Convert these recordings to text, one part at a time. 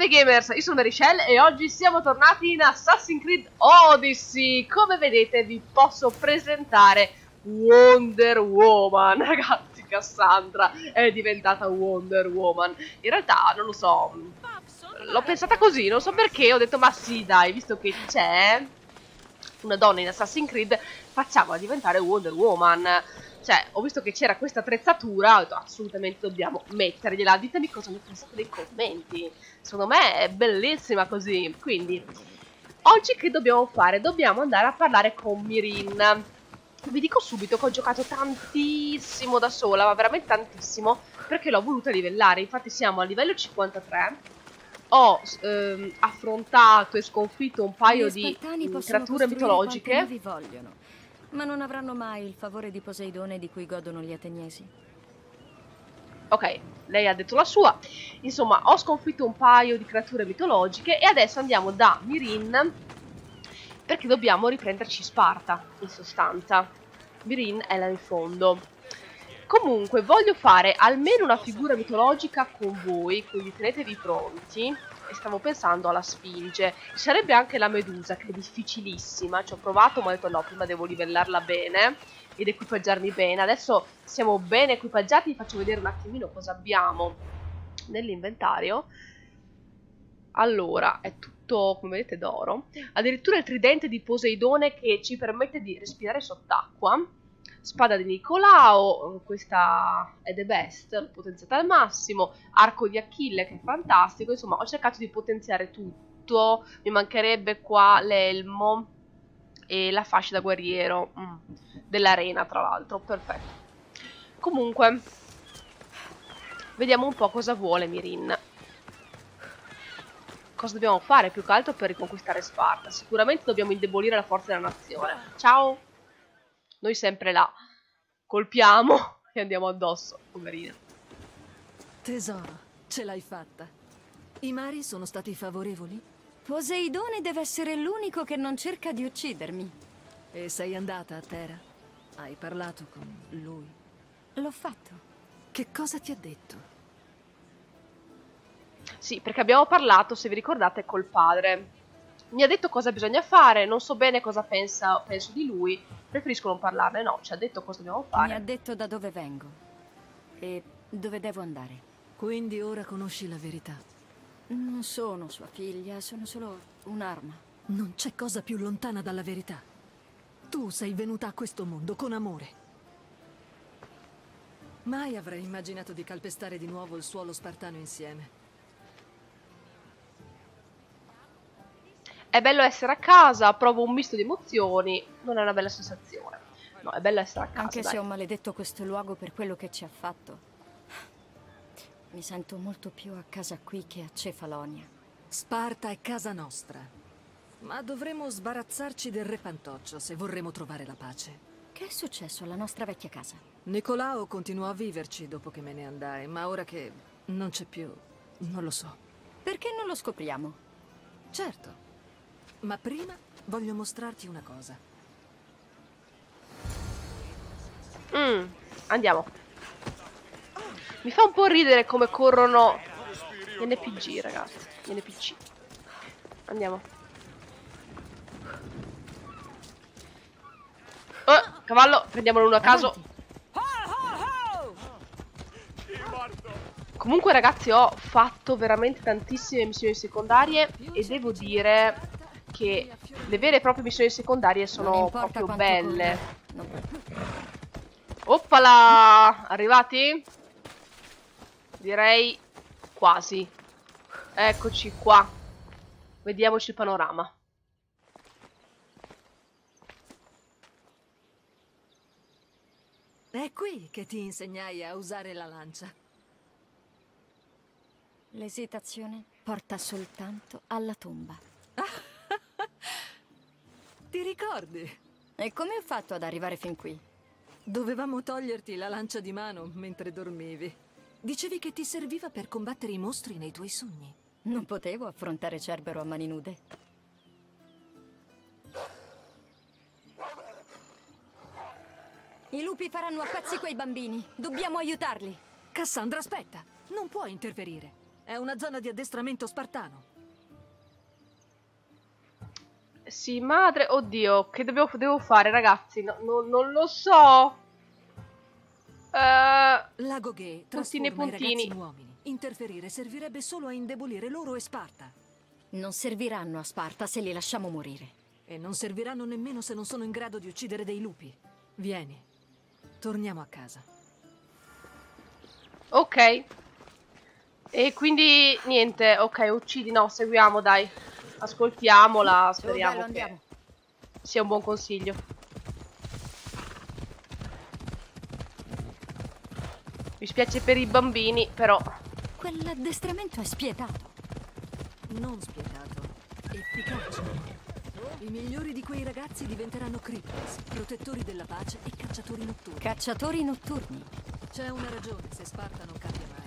Salve gamers, io sono Richelle e oggi siamo tornati in Assassin's Creed Odyssey. Come vedete vi posso presentare Wonder Woman. Ragazzi, Cassandra è diventata Wonder Woman. In realtà non lo so, l'ho pensata così, non so perché, ho detto ma sì dai, visto che c'è una donna in Assassin's Creed facciamola diventare Wonder Woman. Cioè, ho visto che c'era questa attrezzatura, ho detto assolutamente dobbiamo mettergliela. Ditemi cosa ne pensate nei commenti. Secondo me è bellissima così. Quindi, oggi che dobbiamo fare? Dobbiamo andare a parlare con Myrrine. Vi dico subito che ho giocato tantissimo da sola, ma veramente tantissimo, perché l'ho voluta livellare. Infatti siamo a livello 53. Ho affrontato e sconfitto un paio di creature mitologiche. Vi vogliono, ma non avranno mai il favore di Poseidone di cui godono gli Ateniesi. Ok, lei ha detto la sua. Insomma, ho sconfitto un paio di creature mitologiche e adesso andiamo da Myrrine perché dobbiamo riprenderci Sparta, in sostanza. Myrrine è là in fondo. Comunque, voglio fare almeno una figura mitologica con voi, quindi tenetevi pronti. E stavo pensando alla Sfinge. Ci sarebbe anche la Medusa, che è difficilissima. Ci ho provato, ma ho detto no, prima devo livellarla bene ed equipaggiarmi bene. Adesso siamo bene equipaggiati, vi faccio vedere un attimino cosa abbiamo nell'inventario. Allora, è tutto, come vedete, d'oro. Addirittura il tridente di Poseidone che ci permette di respirare sott'acqua. Spada di Nicolao, questa è the best, potenziata al massimo. Arco di Achille, che è fantastico. Insomma, ho cercato di potenziare tutto. Mi mancherebbe qua l'elmo e la fascia da guerriero dell'arena, tra l'altro. Perfetto. Comunque, vediamo un po' cosa vuole Myrrine. Cosa dobbiamo fare più che altro per riconquistare Sparta? Sicuramente dobbiamo indebolire la forza della nazione. Ciao! Noi sempre là, colpiamo e andiamo addosso, poverina. Tesoro, ce l'hai fatta. I mari sono stati favorevoli? Poseidone deve essere l'unico che non cerca di uccidermi. E sei andata a terra? Hai parlato con lui? L'ho fatto. Che cosa ti ha detto? Sì, perché abbiamo parlato, se vi ricordate, col padre. Mi ha detto cosa bisogna fare, non so bene cosa penso di lui, preferisco non parlarne, no, ci ha detto cosa dobbiamo fare. Mi ha detto da dove vengo e dove devo andare. Quindi ora conosci la verità. Non sono sua figlia, sono solo un'arma. Non c'è cosa più lontana dalla verità. Tu sei venuta a questo mondo con amore. Mai avrei immaginato di calpestare di nuovo il suolo spartano insieme. È bello essere a casa, provo un misto di emozioni, non è una bella sensazione. No, è bello essere a casa. Anche dai. Se ho maledetto questo luogo per quello che ci ha fatto, mi sento molto più a casa qui che a Cefalonia. Sparta è casa nostra, ma dovremo sbarazzarci del re Pantoccio se vorremmo trovare la pace. Che è successo alla nostra vecchia casa? Nicolao continuò a viverci dopo che me ne andai, ma ora che non c'è più, non lo so. Perché non lo scopriamo? Certo. Ma prima voglio mostrarti una cosa. Andiamo. Mi fa un po' ridere come corrono gli NPC, ragazzi. Gli NPC. Andiamo. Oh, cavallo, prendiamolo uno a caso. Comunque, ragazzi, ho fatto veramente tantissime missioni secondarie e devo dire che le vere e proprie missioni secondarie sono proprio belle. Oppala! Arrivati? Direi quasi. Eccoci qua. Vediamoci il panorama. È qui che ti insegnai a usare la lancia. L'esitazione porta soltanto alla tomba. Ti ricordi? E come ho fatto ad arrivare fin qui? Dovevamo toglierti la lancia di mano mentre dormivi. Dicevi che ti serviva per combattere i mostri nei tuoi sogni. Non potevo affrontare Cerbero a mani nude. I lupi faranno a pezzi quei bambini. Dobbiamo aiutarli. Cassandra, aspetta. Non puoi interferire. È una zona di addestramento spartano. Sì, madre. Oddio, che devo fare, ragazzi? No, no, non lo so. Lago Gay trasforma i ragazzi in uomini. Interferire servirebbe solo a indebolire loro e Sparta. Non serviranno a Sparta se li lasciamo morire. E non serviranno nemmeno se non sono in grado di uccidere dei lupi. Vieni, torniamo a casa. Ok. E quindi niente, ok, uccidi, no, seguiamo, dai. Ascoltiamola, speriamo bello, che andiamo. Sia un buon consiglio. Mi spiace per i bambini, però. Quell'addestramento è spietato. Non spietato, efficace. I migliori di quei ragazzi diventeranno kryptes, protettori della pace e cacciatori notturni. Cacciatori notturni? C'è una ragione se Sparta non cambia mai.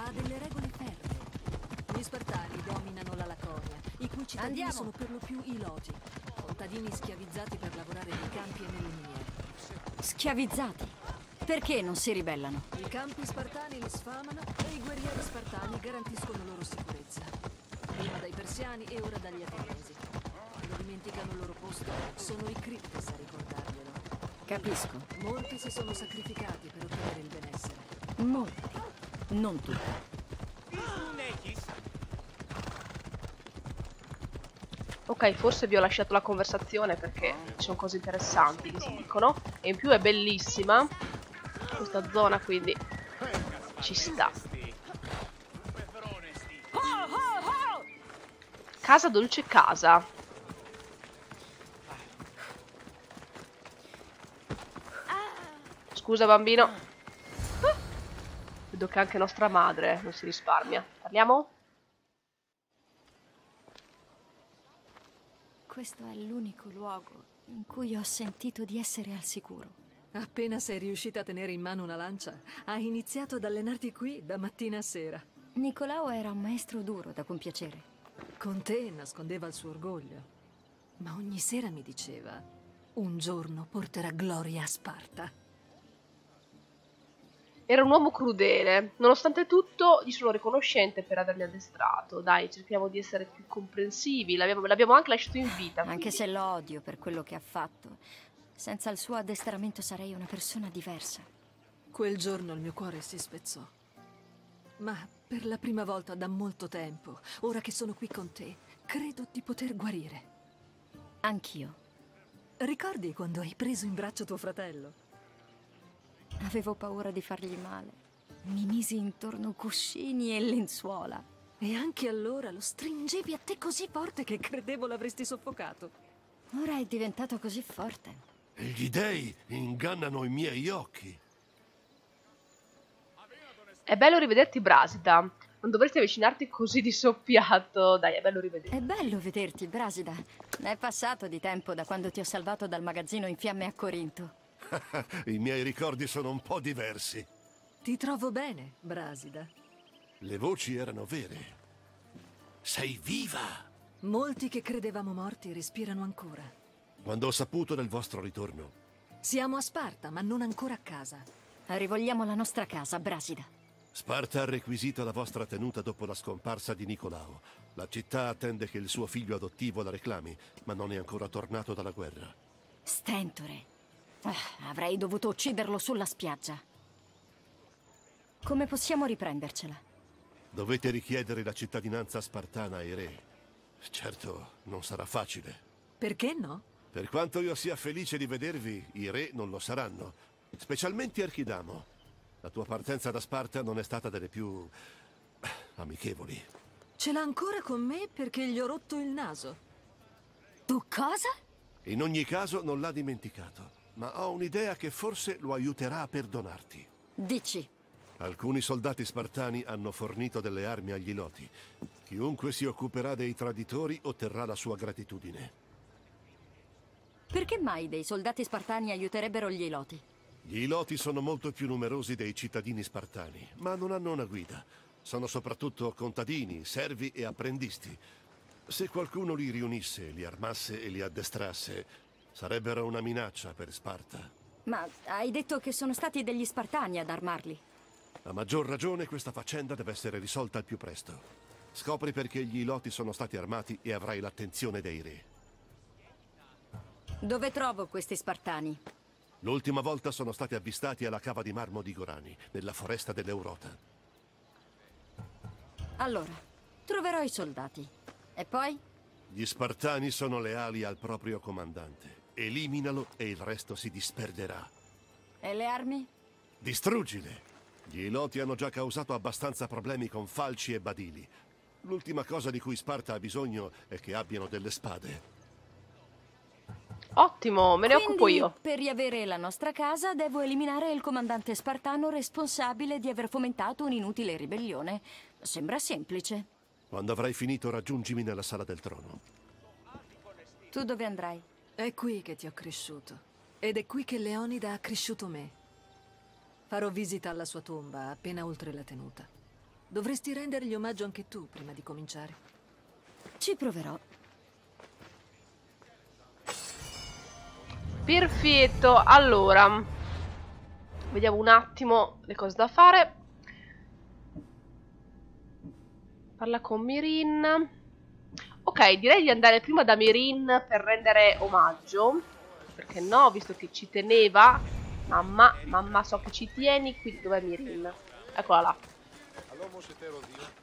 Ha delle regole ferree. Gli spartani dominano la Laconia, i cui cittadini sono per lo più iloti, contadini schiavizzati per lavorare nei campi e nelle miniere. Schiavizzati? Perché non si ribellano? I campi spartani li sfamano e i guerrieri spartani garantiscono loro sicurezza. Prima dai persiani e ora dagli ateniesi. Quando dimenticano il loro posto, sono i kryptes a ricordarglielo. Capisco. Molti si sono sacrificati per ottenere il benessere. Molti, non tutti. Ok, forse vi ho lasciato la conversazione perché ci sono cose interessanti che si dicono. E in più è bellissima questa zona, quindi ci sta. Casa dolce casa. Scusa bambino. Vedo che anche nostra madre non si risparmia. Parliamo? Questo è l'unico luogo in cui ho sentito di essere al sicuro. Appena sei riuscita a tenere in mano una lancia, hai iniziato ad allenarti qui da mattina a sera. Nicolao era un maestro duro da compiacere. Con te nascondeva il suo orgoglio, ma ogni sera mi diceva: un giorno porterà gloria a Sparta. Era un uomo crudele. Nonostante tutto, gli sono riconoscente per avermi addestrato. Dai, cerchiamo di essere più comprensivi. L'abbiamo anche lasciato in vita. Quindi. Anche se lo odio per quello che ha fatto, senza il suo addestramento sarei una persona diversa. Quel giorno il mio cuore si spezzò. Ma per la prima volta da molto tempo, ora che sono qui con te, credo di poter guarire. Anch'io. Ricordi quando hai preso in braccio tuo fratello? Avevo paura di fargli male. Mi misi intorno cuscini e lenzuola. E anche allora lo stringevi a te così forte che credevo l'avresti soffocato. Ora è diventato così forte. Gli dei ingannano i miei occhi. È bello rivederti, Brasida. Non dovresti avvicinarti così di soppiatto. Dai, è bello rivederti. È bello vederti, Brasida. È passato di tempo da quando ti ho salvato dal magazzino in fiamme a Corinto. I miei ricordi sono un po' diversi. Ti trovo bene, Brasida. Le voci erano vere. Sei viva! Molti che credevamo morti respirano ancora. Quando ho saputo del vostro ritorno... Siamo a Sparta, ma non ancora a casa. Rivogliamo la nostra casa, Brasida. Sparta ha requisito la vostra tenuta dopo la scomparsa di Nicolao. La città attende che il suo figlio adottivo la reclami, ma non è ancora tornato dalla guerra. Stentore... avrei dovuto ucciderlo sulla spiaggia. Come possiamo riprendercela? Dovete richiedere la cittadinanza spartana ai re. Certo, non sarà facile. Perché no? Per quanto io sia felice di vedervi, i re non lo saranno. Specialmente Archidamo. La tua partenza da Sparta non è stata delle più... amichevoli. Ce l'ha ancora con me perché gli ho rotto il naso. Tu cosa? In ogni caso non l'ha dimenticato. Ma ho un'idea che forse lo aiuterà a perdonarti. Dici? Alcuni soldati spartani hanno fornito delle armi agli iloti. Chiunque si occuperà dei traditori otterrà la sua gratitudine. Perché mai dei soldati spartani aiuterebbero gli iloti? Gli iloti sono molto più numerosi dei cittadini spartani, ma non hanno una guida. Sono soprattutto contadini, servi e apprendisti. Se qualcuno li riunisse, li armasse e li addestrasse... sarebbero una minaccia per Sparta. Ma hai detto che sono stati degli spartani ad armarli. A maggior ragione questa faccenda deve essere risolta al più presto. Scopri perché gli iloti sono stati armati e avrai l'attenzione dei re. Dove trovo questi spartani? L'ultima volta sono stati avvistati alla cava di marmo di Gorani, nella foresta dell'Eurota. Allora, troverò i soldati. E poi? Gli spartani sono leali al proprio comandante. Eliminalo e il resto si disperderà. E le armi? Distruggile! Gli iloti hanno già causato abbastanza problemi con falci e badili. L'ultima cosa di cui Sparta ha bisogno è che abbiano delle spade. Ottimo, me ne occupo io. Per riavere la nostra casa devo eliminare il comandante spartano responsabile di aver fomentato un'inutile ribellione. Sembra semplice. Quando avrai finito raggiungimi nella sala del trono. Tu dove andrai? È qui che ti ho cresciuto. Ed è qui che Leonida ha cresciuto me. Farò visita alla sua tomba appena oltre la tenuta. Dovresti rendergli omaggio anche tu prima di cominciare. Ci proverò. Perfetto, allora vediamo un attimo le cose da fare. Parla con Myrrine. Ok, direi di andare prima da Myrrine per rendere omaggio, perché no, visto che ci teneva. Mamma, so che ci tieni, quindi dov'è Myrrine? Eccola là.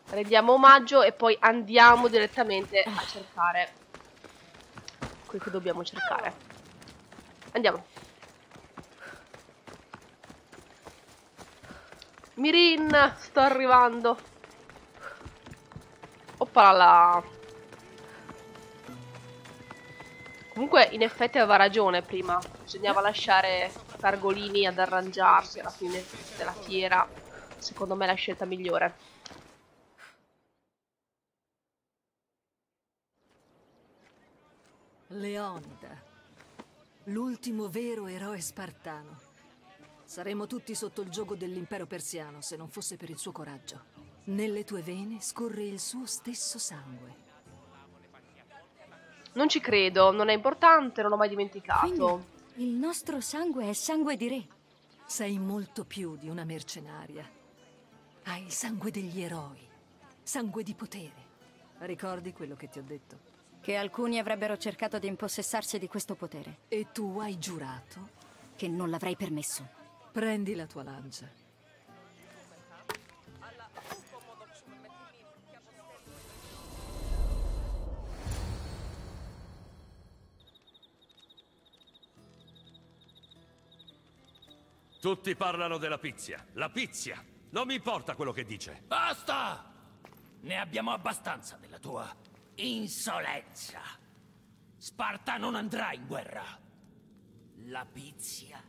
Rendiamo omaggio e poi andiamo direttamente a cercare quello che dobbiamo cercare. Andiamo. Myrrine, sto arrivando. Oppala. Comunque in effetti aveva ragione prima. Bisognava lasciare Targolini ad arrangiarsi alla fine della fiera. Secondo me è la scelta migliore. Leonida, l'ultimo vero eroe spartano. Saremmo tutti sotto il giogo dell'impero persiano se non fosse per il suo coraggio. Nelle tue vene scorre il suo stesso sangue. Non ci credo, non è importante, non l'ho mai dimenticato. Quindi, il nostro sangue è sangue di re. Sei molto più di una mercenaria. Hai il sangue degli eroi, sangue di potere. Ricordi quello che ti ho detto? Che alcuni avrebbero cercato di impossessarsi di questo potere. E tu hai giurato? Che non l'avrei permesso. Prendi la tua lancia. Tutti parlano della Pizia. La Pizia! Non mi importa quello che dice. Basta! Ne abbiamo abbastanza della tua insolenza! Sparta non andrà in guerra! La Pizia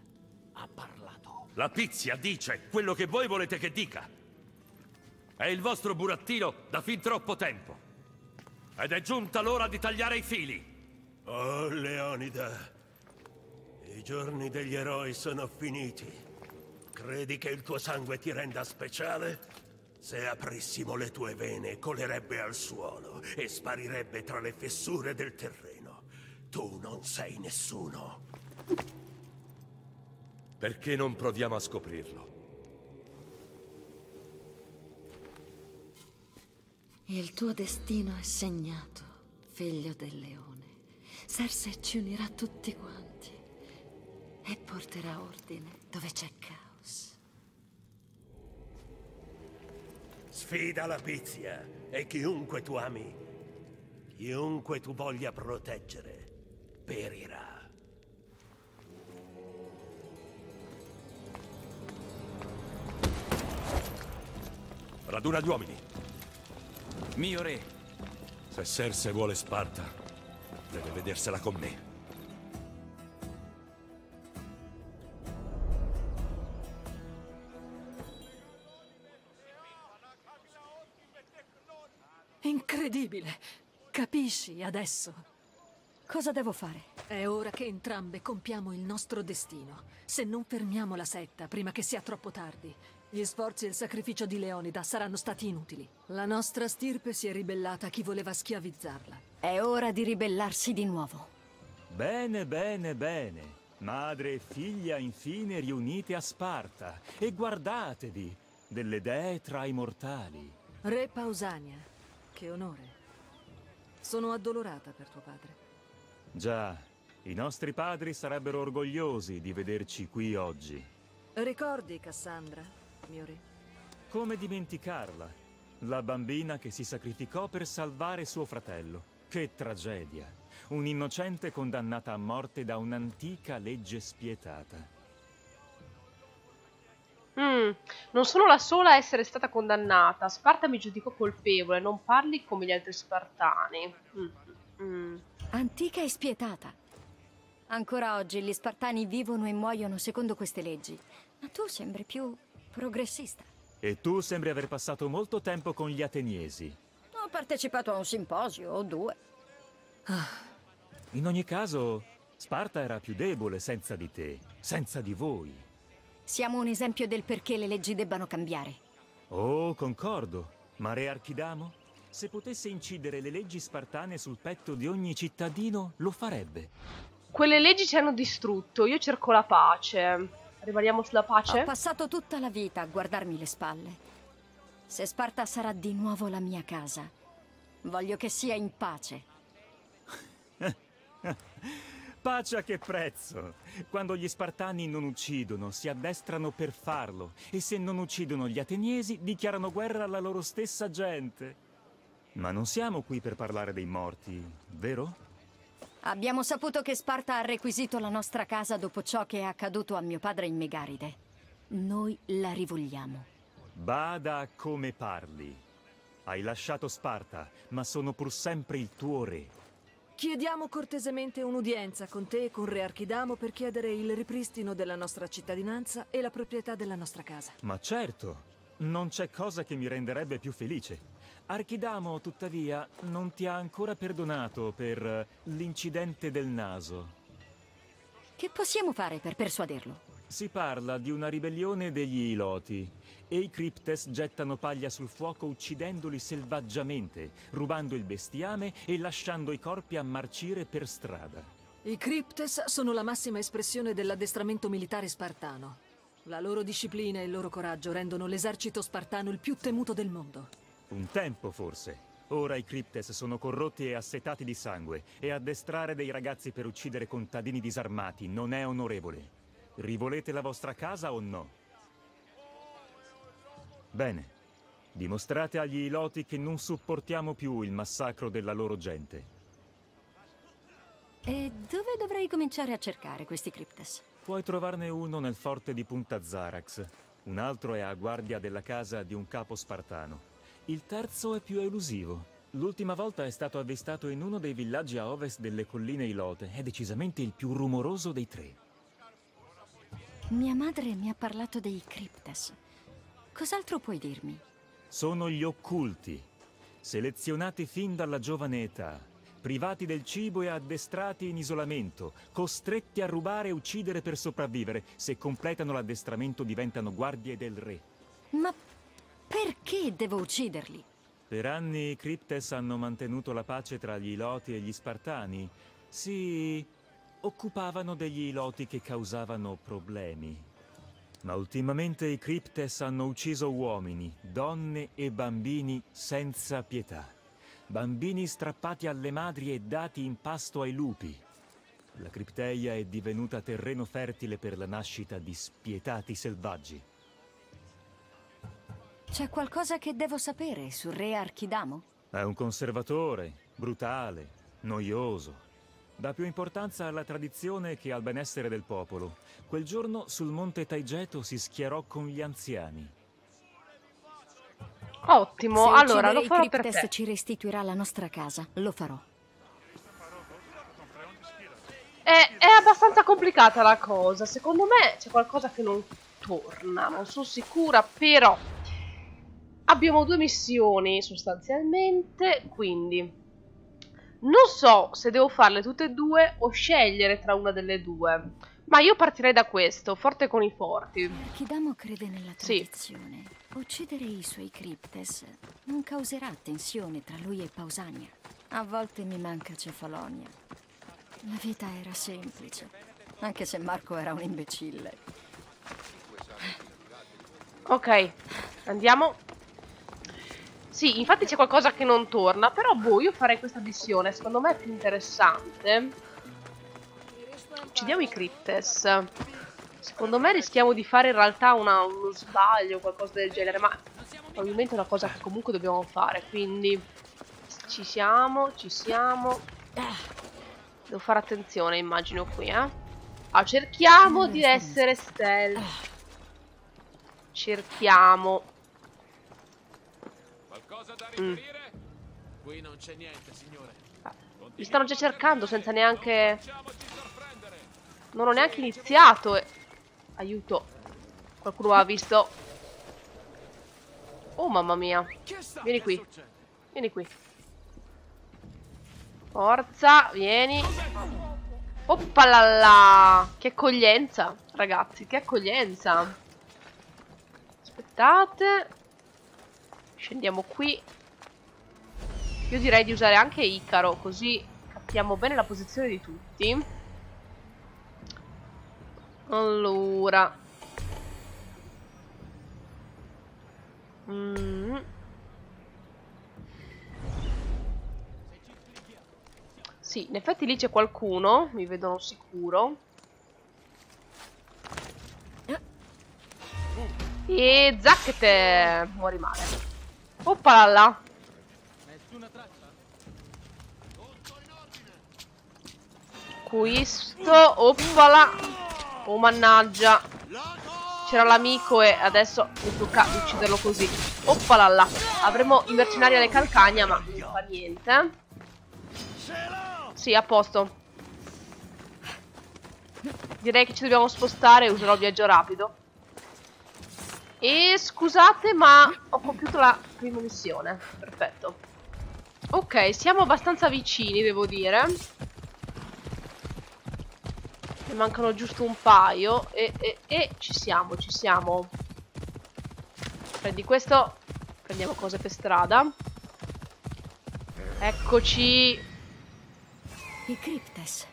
ha parlato. La Pizia dice quello che voi volete che dica. È il vostro burattino da fin troppo tempo. Ed è giunta l'ora di tagliare i fili. Oh, Leonida, i giorni degli eroi sono finiti. Credi che il tuo sangue ti renda speciale? Se aprissimo le tue vene, colerebbe al suolo e sparirebbe tra le fessure del terreno. Tu non sei nessuno. Perché non proviamo a scoprirlo? Il tuo destino è segnato, figlio del leone. Serse ci unirà tutti quanti e porterà ordine dove c'è caos. Sfida la Pizia e chiunque tu ami, chiunque tu voglia proteggere, perirà. Raduna gli uomini. Mio re. Se Serse vuole Sparta, deve vedersela con me. Incredibile! Capisci adesso? Cosa devo fare? È ora che entrambe compiamo il nostro destino. Se non fermiamo la setta prima che sia troppo tardi, gli sforzi e il sacrificio di Leonida saranno stati inutili. La nostra stirpe si è ribellata a chi voleva schiavizzarla. È ora di ribellarsi di nuovo. Bene, bene, bene. Madre e figlia infine riunite a Sparta. E guardatevi! delle dee tra i mortali. Re Pausania, che onore. Sono addolorata per tuo padre. Già, i nostri padri sarebbero orgogliosi di vederci qui oggi. Ricordi Cassandra, mio re? Come dimenticarla? La bambina che si sacrificò per salvare suo fratello. Che tragedia! Un innocente condannata a morte da un'antica legge spietata. Non sono la sola a essere stata condannata. Sparta mi giudicò colpevole. Non parli come gli altri spartani. Antica e spietata. Ancora oggi gli spartani vivono e muoiono secondo queste leggi. Ma tu sembri più progressista. E tu sembri aver passato molto tempo con gli ateniesi. Ho partecipato a un simposio o due. In ogni caso, Sparta era più debole senza di te, senza di voi. Siamo un esempio del perché le leggi debbano cambiare. Oh, concordo. Ma re Archidamo, se potesse incidere le leggi spartane sul petto di ogni cittadino, lo farebbe. Quelle leggi ci hanno distrutto. Io cerco la pace. Rimaniamo sulla pace? Ho passato tutta la vita a guardarmi le spalle. Se Sparta sarà di nuovo la mia casa, voglio che sia in pace. Pace a che prezzo? Quando gli spartani non uccidono, si addestrano per farlo, e se non uccidono gli ateniesi, dichiarano guerra alla loro stessa gente. Ma non siamo qui per parlare dei morti, vero? Abbiamo saputo che Sparta ha requisito la nostra casa dopo ciò che è accaduto a mio padre in Megaride. Noi la rivogliamo. Bada a come parli. Hai lasciato Sparta, ma sono pur sempre il tuo re. Chiediamo cortesemente un'udienza con te e con re Archidamo per chiedere il ripristino della nostra cittadinanza e la proprietà della nostra casa. Ma certo, non c'è cosa che mi renderebbe più felice. Archidamo, tuttavia, non ti ha ancora perdonato per l'incidente del naso. Che possiamo fare per persuaderlo? Si parla di una ribellione degli iloti e i kryptes gettano paglia sul fuoco uccidendoli selvaggiamente, rubando il bestiame e lasciando i corpi a marcire per strada. I kryptes sono la massima espressione dell'addestramento militare spartano. La loro disciplina e il loro coraggio rendono l'esercito spartano il più temuto del mondo. Un tempo forse. Ora i kryptes sono corrotti e assetati di sangue e addestrare dei ragazzi per uccidere contadini disarmati non è onorevole. Rivolete la vostra casa o no? Bene, dimostrate agli iloti che non supportiamo più il massacro della loro gente. E dove dovrei cominciare a cercare questi kryptes? Puoi trovarne uno nel forte di Punta Zarax, un altro è a guardia della casa di un capo spartano, il terzo è più elusivo. L'ultima volta è stato avvistato in uno dei villaggi a ovest delle colline ilote, è decisamente il più rumoroso dei tre. Mia madre mi ha parlato dei kryptes. Cos'altro puoi dirmi? Sono gli occulti, selezionati fin dalla giovane età, privati del cibo e addestrati in isolamento, costretti a rubare e uccidere per sopravvivere. Se completano l'addestramento diventano guardie del re. Ma perché devo ucciderli? Per anni i kryptes hanno mantenuto la pace tra gli iloti e gli spartani. Sì... occupavano degli iloti che causavano problemi. Ma ultimamente i kryptes hanno ucciso uomini, donne e bambini senza pietà. Bambini strappati alle madri e dati in pasto ai lupi. La cripteia è divenuta terreno fertile per la nascita di spietati selvaggi. C'è qualcosa che devo sapere sul re Archidamo? È un conservatore, brutale, noioso. Dà più importanza alla tradizione che al benessere del popolo. Quel giorno sul monte Taigeto si schierò con gli anziani. Ottimo, allora lo farò per te. Se ci restituirà la nostra casa, lo farò. È abbastanza complicata la cosa. Secondo me c'è qualcosa che non torna, non sono sicura, però abbiamo due missioni sostanzialmente, quindi non so se devo farle tutte e due o scegliere tra una delle due. Ma io partirei da questo, forte con i forti. Archidamo crede nella tradizione. Sì. Uccidere i suoi kryptes non causerà tensione tra lui e Pausania. A volte mi manca Cefalonia. La vita era semplice, anche se Marco era un imbecille. Ok. Andiamo. Sì, infatti c'è qualcosa che non torna, però boh, io farei questa missione, secondo me è più interessante. Uccidiamo i kryptes. Secondo me rischiamo di fare in realtà uno sbaglio o qualcosa del genere, ma probabilmente è una cosa che comunque dobbiamo fare, quindi ci siamo, ci siamo. Devo fare attenzione, immagino, qui, eh. Ah, cerchiamo di essere stealth. Cerchiamo. Qualcosa da riferire? Qui non c'è niente, signore. Mi stanno già cercando senza neanche... Non ho neanche iniziato. Aiuto. Qualcuno ha visto. Oh, mamma mia. Vieni qui. Vieni qui. Forza, vieni. Oppalala. Che accoglienza, ragazzi, che accoglienza. Aspettate. Scendiamo qui. Io direi di usare anche Icaro, così capiamo bene la posizione di tutti. Allora. Sì, in effetti lì c'è qualcuno. Mi vedono sicuro. E zacchete! Muori male. Oppalala! Questo, oppala! Oh mannaggia! C'era l'amico e adesso mi tocca ucciderlo così. Oppalala! Avremo i mercenari alle calcagna, ma non fa niente. Sì, a posto. Direi che ci dobbiamo spostare, userò il viaggio rapido. E scusate, ma ho compiuto la prima missione. Perfetto. Ok, siamo abbastanza vicini, devo dire. Ne mancano giusto un paio. E ci siamo, ci siamo. Prendi questo. Prendiamo cose per strada. Eccoci. I kryptes.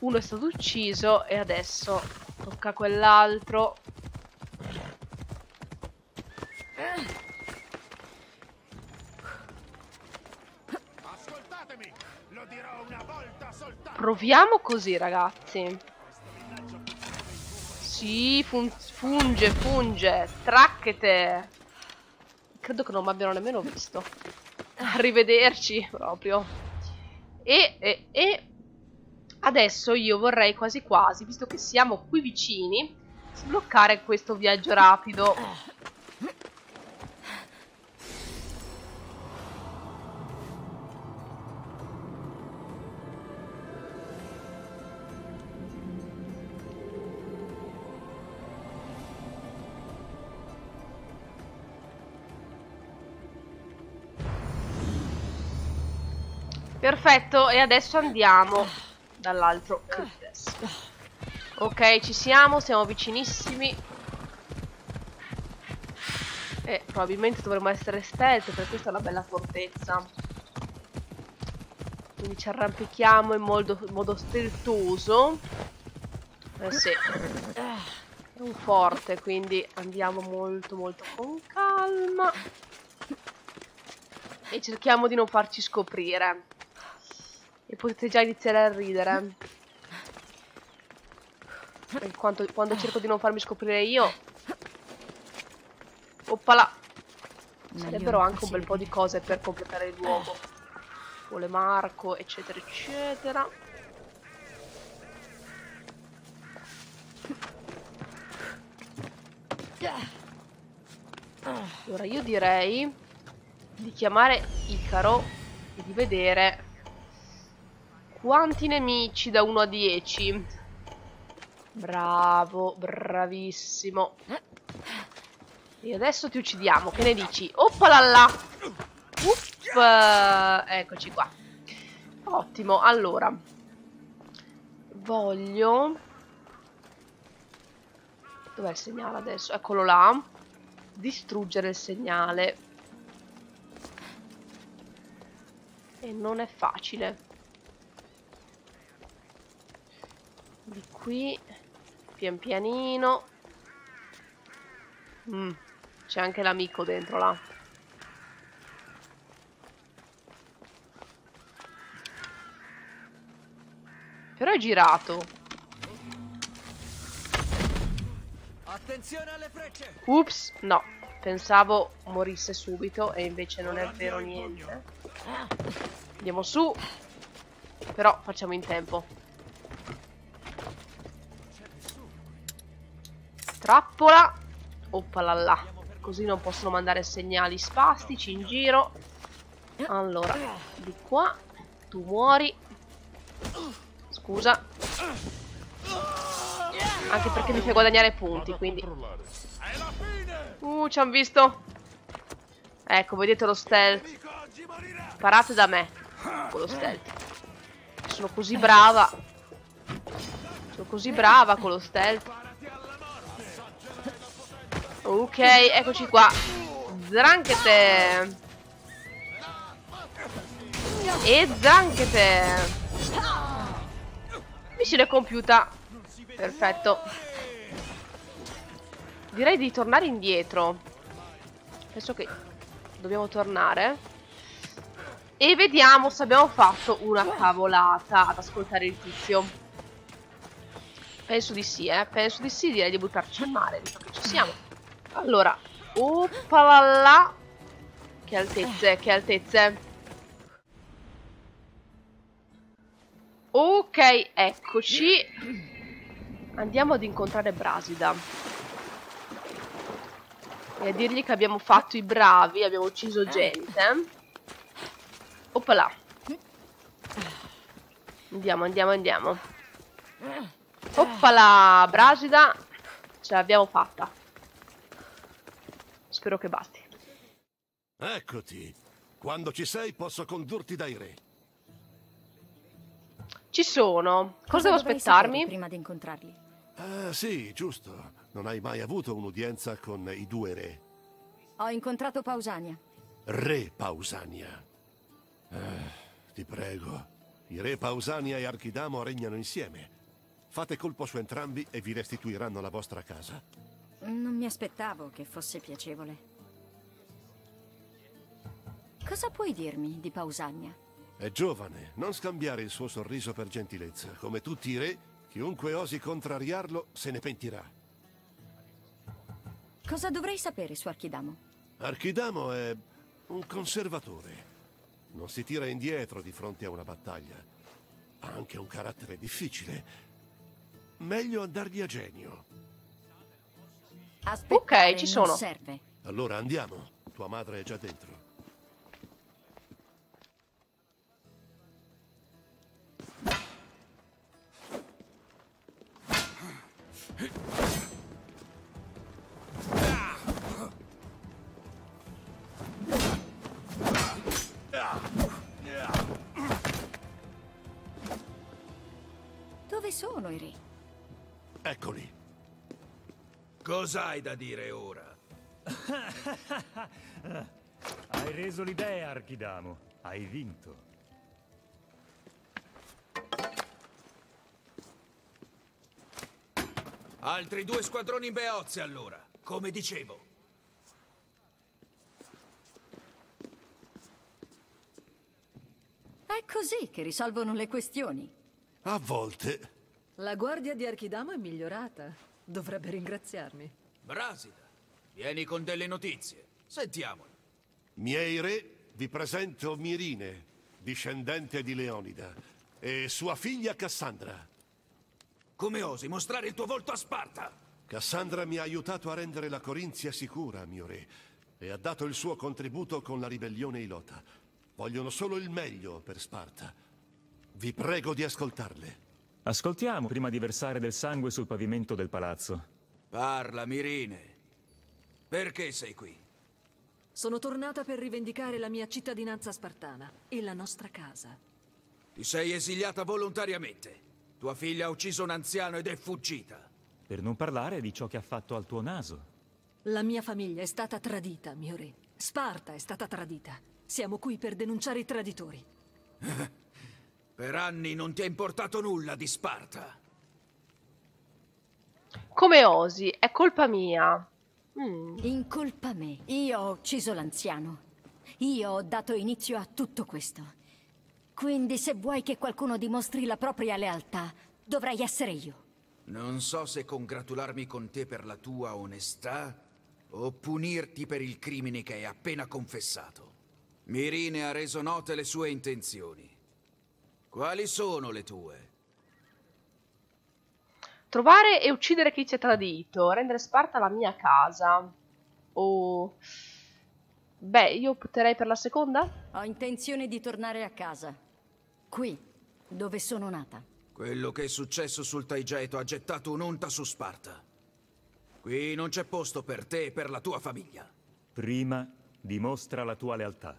Uno è stato ucciso e adesso tocca a quell'altro. Ascoltatemi, lo dirò una volta soltanto. Proviamo così, ragazzi. Sì, funge, tracchete. Credo che non mi abbiano nemmeno visto. Arrivederci proprio. E adesso io vorrei quasi quasi, visto che siamo qui vicini, sbloccare questo viaggio rapido. Perfetto, e adesso andiamo dall'altro. Ok, ci siamo, siamo vicinissimi. E probabilmente dovremmo essere stealth, per questa è una bella fortezza. Quindi ci arrampichiamo in modo steltoso. Eh sì. È un forte, quindi andiamo molto con calma. E cerchiamo di non farci scoprire. E potete già iniziare a ridere. Quando cerco di non farmi scoprire io. Oppala. Sarebbero anche un bel po' di cose per completare il luogo. Vuole Marco, eccetera, eccetera. Allora io direi di chiamare Icaro e di vedere... Quanti nemici da 1 a 10? Bravo, bravissimo. E adesso ti uccidiamo, che ne dici? Oppalala! Eccoci qua. Ottimo, allora. Voglio... Dov'è il segnale adesso? Eccolo là. Distruggere il segnale. E non è facile. Di qui pian pianino. C'è anche l'amico dentro là. Però è girato. Attenzione alle frecce. Ups, no. Pensavo morisse subito e invece non è vero niente. Andiamo su. Però facciamo in tempo. Trappola. Oppalala. Così non possono mandare segnali spastici in giro. Allora, di qua. Tu muori. Scusa. Anche perché mi fai guadagnare punti, quindi. Ci han visto. Ecco, vedete lo stealth. Parate da me con lo stealth. Sono così brava. Sono così brava con lo stealth. Ok, eccoci qua. Zranchete. E zranchete. Missione compiuta. Perfetto. Direi di tornare indietro. Penso che dobbiamo tornare. E vediamo se abbiamo fatto una cavolata ad ascoltare il tizio. Penso di sì, penso di sì, direi di buttarci in mare, visto che ci siamo. Allora, oppalala. Che altezze, che altezze. Ok, eccoci. Andiamo ad incontrare Brasida. E a dirgli che abbiamo fatto i bravi, abbiamo ucciso gente. Oppala. Andiamo, andiamo, andiamo. Oppala, Brasida. Ce l'abbiamo fatta. Spero che basti. Eccoti. Quando ci sei posso condurti dai re. Ci sono. Cosa devo aspettarmi? Prima di incontrarli. Sì, giusto. Non hai mai avuto un'udienza con i due re? Ho incontrato Pausania. Re Pausania. Ti prego, i re Pausania e Archidamo regnano insieme. Fate colpo su entrambi e vi restituiranno la vostra casa. Non mi aspettavo che fosse piacevole. Cosa puoi dirmi di Pausania? È giovane, non scambiare il suo sorriso per gentilezza. Come tutti i re, chiunque osi contrariarlo se ne pentirà. Cosa dovrei sapere su Archidamo? Archidamo è un conservatore. Non si tira indietro di fronte a una battaglia. Ha anche un carattere difficile. Meglio andargli a genio. Aspetta, ok, ci sono. Serve. Allora andiamo. Tua madre è già dentro. Dove sono i re? Eccoli. Cos'hai da dire ora? Hai reso l'idea, Archidamo. Hai vinto. Altri due squadroni in Beozia, allora. Come dicevo. È così che risolvono le questioni. A volte. La guardia di Archidamo è migliorata. Dovrebbe ringraziarmi. Brasida, vieni con delle notizie. Sentiamole. Miei re, vi presento Myrrine, discendente di Leonida, e sua figlia Cassandra. Come osi mostrare il tuo volto a Sparta? Cassandra mi ha aiutato a rendere la Corinzia sicura, mio re, e ha dato il suo contributo con la ribellione Ilota. Vogliono solo il meglio per Sparta. Vi prego di ascoltarle. Ascoltiamo prima di versare del sangue sul pavimento del palazzo. Parla, Myrrine. Perché sei qui? Sono tornata per rivendicare la mia cittadinanza spartana e la nostra casa. Ti sei esiliata volontariamente. Tua figlia ha ucciso un anziano ed è fuggita. Per non parlare di ciò che ha fatto al tuo naso. La mia famiglia è stata tradita, mio re. Sparta è stata tradita. Siamo qui per denunciare i traditori. Per anni non ti è importato nulla di Sparta. Come osi? È colpa mia. Incolpa me. Io ho ucciso l'anziano. Io ho dato inizio a tutto questo. Quindi se vuoi che qualcuno dimostri la propria lealtà, dovrai essere io. Non so se congratularmi con te per la tua onestà o punirti per il crimine che hai appena confessato. Myrrine ha reso note le sue intenzioni. Quali sono le tue? Trovare e uccidere chi ci ha tradito, rendere Sparta la mia casa. O... beh, io opterei per la seconda? Ho intenzione di tornare a casa. Qui, dove sono nata. Quello che è successo sul Taigeto ha gettato un'onta su Sparta. Qui non c'è posto per te e per la tua famiglia. Prima, dimostra la tua lealtà.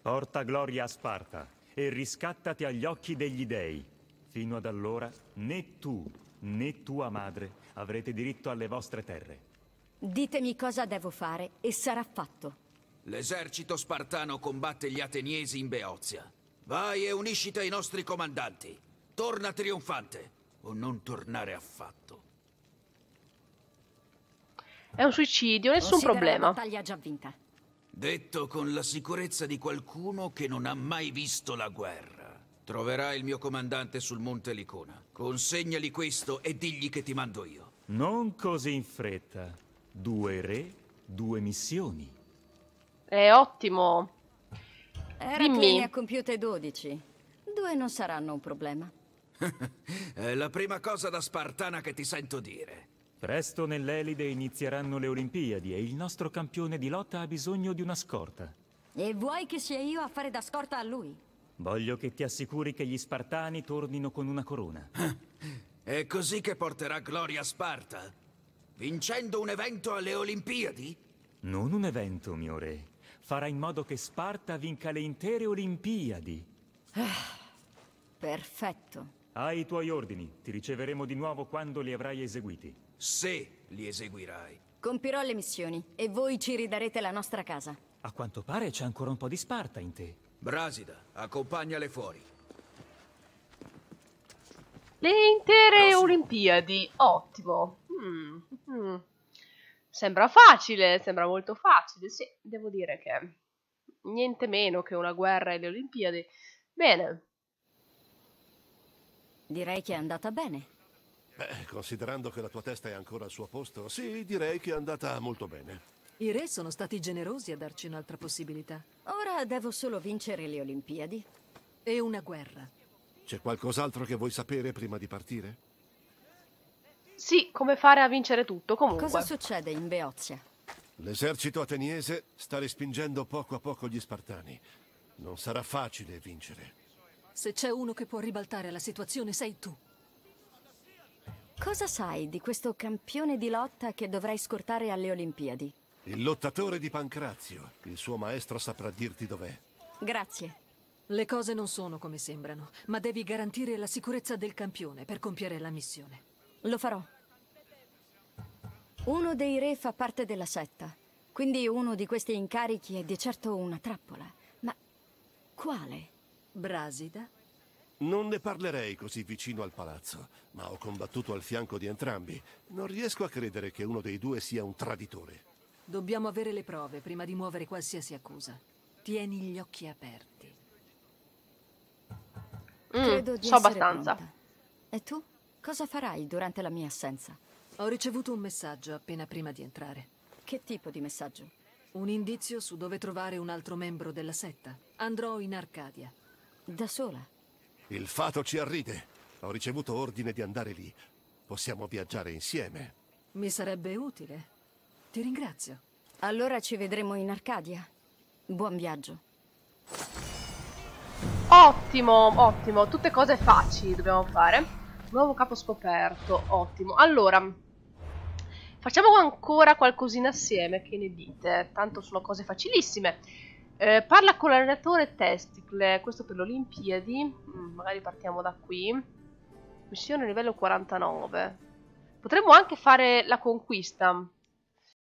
Porta gloria a Sparta e riscattati agli occhi degli dei. Fino ad allora, né tu né tua madre avrete diritto alle vostre terre. Ditemi cosa devo fare e sarà fatto. L'esercito spartano combatte gli ateniesi in Beozia. Vai e unisciti ai nostri comandanti. Torna trionfante o non tornare affatto. È un suicidio, nessun problema. La battaglia già vinta. Detto con la sicurezza di qualcuno che non ha mai visto la guerra. Troverai il mio comandante sul Monte Licona. Consegnali questo e digli che ti mando io. Non così in fretta. 2 re, 2 missioni. È ottimo. Dimmi. Ne ha compiute 12. 2 non saranno un problema. È la prima cosa da spartana che ti sento dire. Presto nell'Elide inizieranno le Olimpiadi e il nostro campione di lotta ha bisogno di una scorta. E vuoi che sia io a fare da scorta a lui? Voglio che ti assicuri che gli spartani tornino con una corona. È così che porterà gloria a Sparta? Vincendo un evento alle Olimpiadi? Non un evento, mio re. Farà in modo che Sparta vinca le intere Olimpiadi. Perfetto. Hai i tuoi ordini. Ti riceveremo di nuovo quando li avrai eseguiti. Se li eseguirai. Compirò le missioni e voi ci ridarete la nostra casa. A quanto pare c'è ancora un po' di Sparta in te. Brasida, accompagnale fuori. Le intere Olimpiadi, ottimo. Sembra facile, sembra molto facile. Sì, devo dire che niente meno che una guerra e le Olimpiadi. Bene. Direi che è andata bene. Beh, considerando che la tua testa è ancora al suo posto, sì, direi che è andata molto bene. I re sono stati generosi a darci un'altra possibilità. Ora devo solo vincere le Olimpiadi. E una guerra. C'è qualcos'altro che vuoi sapere prima di partire? Sì, come fare a vincere tutto, comunque. Cosa succede in Beozia? L'esercito ateniese sta respingendo poco a poco gli spartani. Non sarà facile vincere. Se c'è uno che può ribaltare la situazione, sei tu. Cosa sai di questo campione di lotta che dovrai scortare alle Olimpiadi? Il lottatore di Pancrazio. Il suo maestro saprà dirti dov'è. Grazie. Le cose non sono come sembrano, ma devi garantire la sicurezza del campione per compiere la missione. Lo farò. Uno dei re fa parte della setta, quindi uno di questi incarichi è di certo una trappola. Ma quale? Brasida? Non ne parlerei così vicino al palazzo, ma ho combattuto al fianco di entrambi. Non riesco a credere che uno dei due sia un traditore. Dobbiamo avere le prove prima di muovere qualsiasi accusa. Tieni gli occhi aperti. Credo di so essere abbastanza. Pronta. E tu? Cosa farai durante la mia assenza? Ho ricevuto un messaggio appena prima di entrare. Che tipo di messaggio? Un indizio su dove trovare un altro membro della setta. Andrò in Arcadia. Da sola? Il fato ci arride. Ho ricevuto ordine di andare lì. Possiamo viaggiare insieme. Mi sarebbe utile. Ti ringrazio. Allora ci vedremo in Arcadia. Buon viaggio. Ottimo, ottimo. Tutte cose facili dobbiamo fare. Nuovo capo scoperto, ottimo. Allora, facciamo ancora qualcosina assieme, che ne dite? Tanto sono cose facilissime. Parla con l'allenatore Testicle, questo per le Olimpiadi. Magari partiamo da qui. Missione livello 49. Potremmo anche fare la conquista.